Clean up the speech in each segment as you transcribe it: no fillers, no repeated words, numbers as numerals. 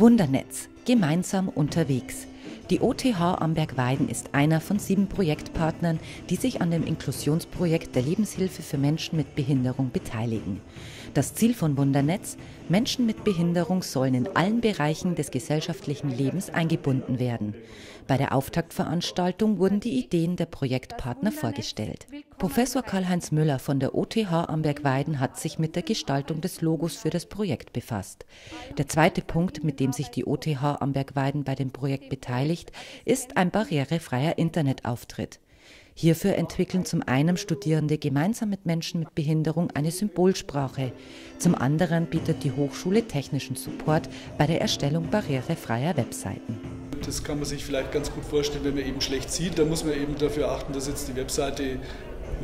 Wundernetz – gemeinsam unterwegs. Die OTH Amberg-Weiden ist einer von 7 Projektpartnern, die sich an dem Inklusionsprojekt der Lebenshilfe für Menschen mit Behinderung beteiligen. Das Ziel von Wundernetz: Menschen mit Behinderung sollen in allen Bereichen des gesellschaftlichen Lebens eingebunden werden. Bei der Auftaktveranstaltung wurden die Ideen der Projektpartner vorgestellt. Professor Karl-Heinz Müller von der OTH Amberg-Weiden hat sich mit der Gestaltung des Logos für das Projekt befasst. Der zweite Punkt, mit dem sich die OTH Amberg-Weiden bei dem Projekt beteiligt, ist ein barrierefreier Internetauftritt. Hierfür entwickeln zum einen Studierende gemeinsam mit Menschen mit Behinderung eine Symbolsprache. Zum anderen bietet die Hochschule technischen Support bei der Erstellung barrierefreier Webseiten. Das kann man sich vielleicht ganz gut vorstellen, wenn man eben schlecht sieht. Da muss man eben dafür achten, dass jetzt die Webseite einen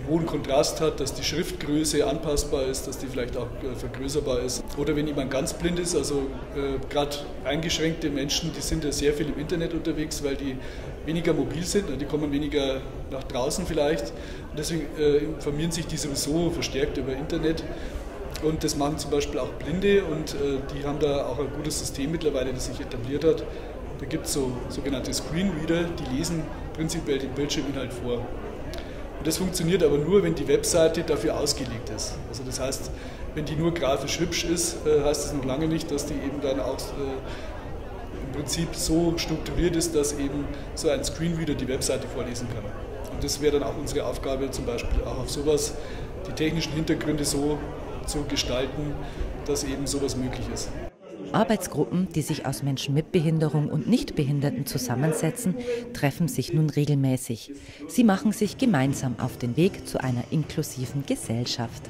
hohen Kontrast hat, dass die Schriftgröße anpassbar ist, dass die vielleicht auch vergrößerbar ist. Oder wenn jemand ganz blind ist, also gerade eingeschränkte Menschen, die sind ja sehr viel im Internet unterwegs, weil die weniger mobil sind, die kommen weniger nach draußen vielleicht. Und deswegen informieren sich die sowieso verstärkt über Internet. Und das machen zum Beispiel auch Blinde und die haben da auch ein gutes System mittlerweile, das sich etabliert hat. Da gibt es so sogenannte Screenreader, die lesen prinzipiell den Bildschirminhalt vor. Und das funktioniert aber nur, wenn die Webseite dafür ausgelegt ist. Also das heißt, wenn die nur grafisch hübsch ist, heißt das noch lange nicht, dass die eben dann auch im Prinzip so strukturiert ist, dass eben so ein Screenreader die Webseite vorlesen kann. Und das wäre dann auch unsere Aufgabe, zum Beispiel auch auf sowas, die technischen Hintergründe so zu gestalten, dass eben sowas möglich ist. Arbeitsgruppen, die sich aus Menschen mit Behinderung und Nichtbehinderten zusammensetzen, treffen sich nun regelmäßig. Sie machen sich gemeinsam auf den Weg zu einer inklusiven Gesellschaft.